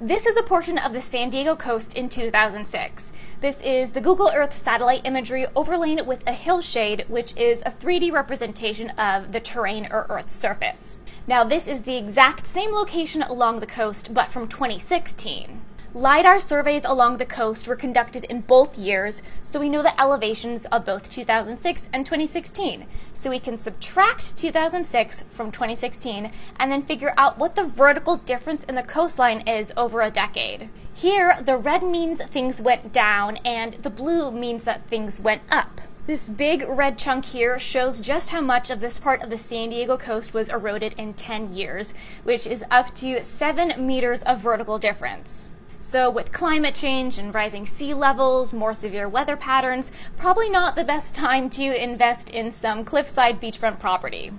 This is a portion of the San Diego coast in 2006. This is the Google Earth satellite imagery overlain with a hillshade, which is a 3D representation of the terrain or Earth's surface. Now this is the exact same location along the coast, but from 2016. LIDAR surveys along the coast were conducted in both years, so we know the elevations of both 2006 and 2016. So we can subtract 2006 from 2016 and then figure out what the vertical difference in the coastline is over a decade. Here, the red means things went down and the blue means that things went up. This big red chunk here shows just how much of this part of the San Diego coast was eroded in 10 years, which is up to 7 meters of vertical difference. So with climate change and rising sea levels, more severe weather patterns, probably not the best time to invest in some cliffside beachfront property.